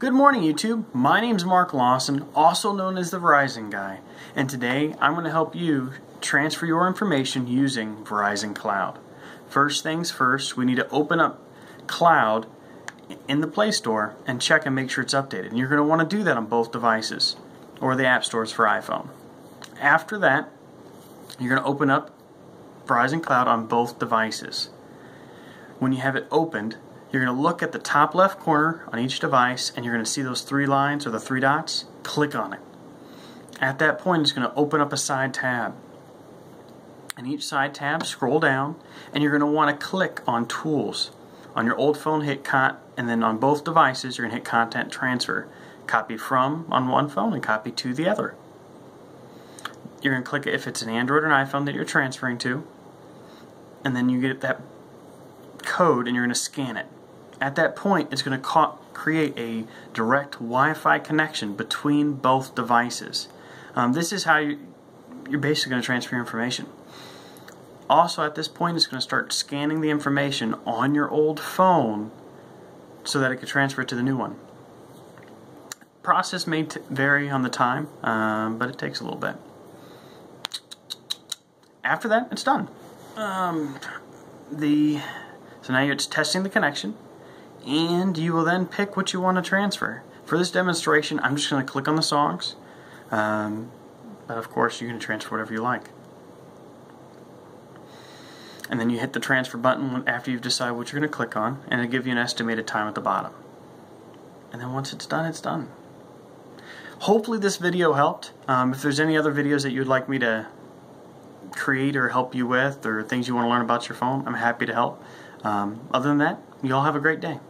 Good morning YouTube, my name's Mark Lawson, also known as the Verizon Guy, and today I'm going to help you transfer your information using Verizon Cloud. First things first, we need to open up Cloud in the Play Store and check and make sure it's updated. And you're going to want to do that on both devices, or the app stores for iPhone. After that, you're going to open up Verizon Cloud on both devices. When you have it opened, you're going to look at the top left corner on each device and you're going to see those three lines or the three dots. Click on it. At that point it's going to open up a side tab. In each side tab, scroll down and you're going to want to click on Tools. On your old phone, hit and then on both devices you're going to hit Content Transfer. Copy from on one phone and copy to the other. You're going to click if it's an Android or an iPhone that you're transferring to, and then you get that code and you're going to scan it. At that point, it's going to create a direct Wi-Fi connection between both devices. This is how you're basically going to transfer your information. Also, at this point, it's going to start scanning the information on your old phone so that it can transfer it to the new one. Process may vary on the time, but it takes a little bit. After that, it's done. So now it's testing the connection, and you will then pick what you want to transfer. For this demonstration, I'm just going to click on the songs, but of course you can transfer whatever you like. And then you hit the transfer button after you've decided what you're going to click on, and it'll give you an estimated time at the bottom. And then once it's done, it's done. Hopefully this video helped. If there's any other videos that you'd like me to create or help you with, or things you want to learn about your phone, I'm happy to help. Other than that, you all have a great day.